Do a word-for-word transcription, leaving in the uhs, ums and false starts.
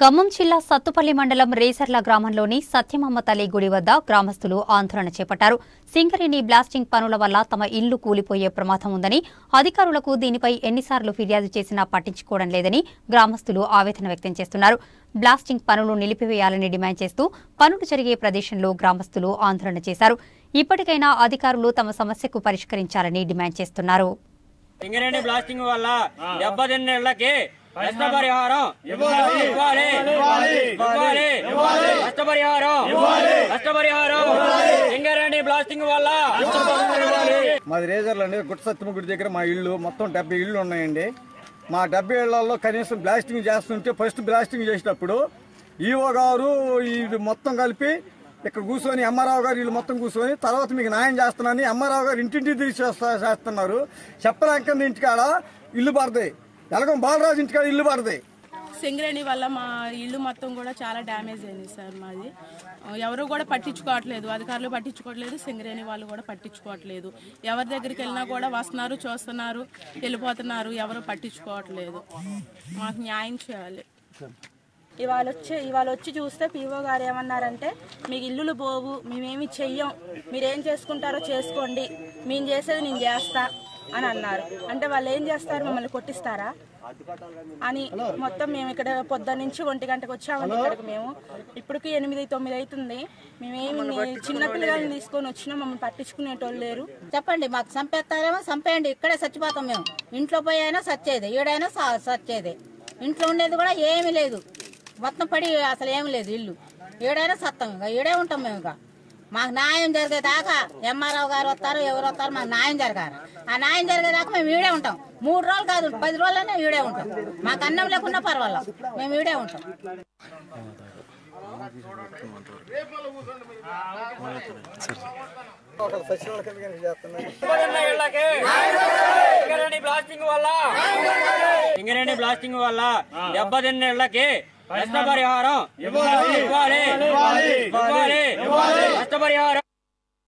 ఖమ్మం జిల్లా సత్తుపల్లి మండలం రేసర్ల గ్రామంలోని సత్యమమ్మ తల్లి గుడి వద్ద గ్రామస్తులు ఆందోళన చేపట్టారు. సింగరేణి బ్లాస్టింగ్ పనుల వల్ల తమ ఇల్లు కూలిపోయే ప్రమాదం ఉందని, అధికారులకు దీనిపై ఎన్నిసార్లు ఫిర్యాదు చేసినా పట్టించుకోవడం లేదని గ్రామస్తులు ఆవేదన వ్యక్తం చేస్తున్నారు. బ్లాస్టింగ్ పనులు నిలిపివేయాలని డిమాండ్ చేస్తూ పనులు జరిగే ప్రదేశంలో గ్రామస్తులు ఆందోళన చేశారు. ఇప్పటికైనా అధికారులు తమ సమస్యకు పరిష్కరించాలని డిమాండ్ చేస్తున్నారు. సింగరేణి బ్లాస్టింగ్ వల్ల డెబ్బై ఎనిమిది ఏళ్లకి నష్టపరిహారం ఇవ్వాలి ఇవ్వాలి ఇవ్వాలి నష్టపరిహారం ఇవ్వాలి నష్టపరిహారం సింగరేణి బ్లాస్టింగ్ వల్ల. మాది రేజర్లు అండి, గుట్ట సత్యమ్మ గుడి దగ్గర మా ఇల్లు. మొత్తం డెబ్బై ఇళ్ళు ఉన్నాయండి. మా డెబ్బై ఏళ్లలో కనీసం బ్లాస్టింగ్ చేస్తుంటే ఫస్ట్ బ్లాస్టింగ్ చేసినప్పుడు ఈవో గారు ఇది మొత్తం కలిపి ఇక్కడ కూర్చొని అమ్మారావు గారు వీళ్ళు మొత్తం కూర్చొని తర్వాత మీకు న్యాయం చేస్తున్నానని అమ్మారావు గారు ఇంటింటి తిరిగి చేస్తున్నారు. చెప్పలేక ఇంటికాడ ఇల్లు పడతాయి, ఎలాగో బాలరాజు ఇంటికాడ ఇల్లు పడతాయి. సింగరేణి వల్ల మా ఇల్లు మొత్తం కూడా చాలా డ్యామేజ్ అయింది సార్. మాది ఎవరు కూడా పట్టించుకోవట్లేదు, అధికారులు పట్టించుకోవట్లేదు, సింగరేణి వాళ్ళు కూడా పట్టించుకోవట్లేదు. ఎవరి దగ్గరికి వెళ్ళినా కూడా వస్తున్నారు, చూస్తున్నారు, వెళ్ళిపోతున్నారు, ఎవరు పట్టించుకోవట్లేదు. మాకు న్యాయం చేయాలి. ఇవాళ వచ్చి ఇవాళ వచ్చి చూస్తే పీఓ గారు ఏమన్నారంటే మీకు ఇల్లులు పోవు, మేమేమి చెయ్యం, మీరేం చేసుకుంటారో చేసుకోండి, మేము చేసేది నేను చేస్తా అని అన్నారు. అంటే వాళ్ళు ఏం చేస్తారు, మమ్మల్ని కొట్టిస్తారా అని మొత్తం మేము ఇక్కడ పొద్దున్న నుంచి ఒంటి గంటకు వచ్చామని ఇక్కడికి మేము ఇప్పటికి ఎనిమిది తొమ్మిది అవుతుంది. మేమేమి చిన్నపిల్లగాళ్ళని తీసుకొని వచ్చినా మమ్మల్ని పట్టించుకునేటోళ్ళు లేరు. చెప్పండి, మాకు చంపేస్తారేమో చంపేయండి, ఇక్కడే చచ్చిపోతాం మేము. ఇంట్లో పోయి అయినా సచ్చేది, ఏడైనా సచ్చేది. ఇంట్లో ఉండేది కూడా ఏమీ లేదు, మొత్తం పడి అసలు ఏమి లేదు. ఇల్లు ఏడైనా సత్తం, ఇంకా ఏడే ఉంటాం మేము. ఇంకా మాకు న్యాయం జరిగేదాకా ఎంఆర్ఆవు గారు వస్తారు, ఎవరు వస్తారు, మాకు న్యాయం జరగాలి. ఆ న్యాయం జరిగేదాకా మేము ఈడే ఉంటాం. మూడు రోజులు కాదు, పది రోజులైనా ఈడే ఉంటాం. మాకు అన్నం లేకున్నా పర్వాలేదు, మేము ఈడే ఉంటాం. సింగరేణి బ్లాస్టింగ్ వల్ల డెబ్బై ఎనిమిది ఏళ్లకి నష్టపరిహారం ఇవ్వాలి ఇవ్వాలి ఇవ్వాలి నష్టపరిహారం.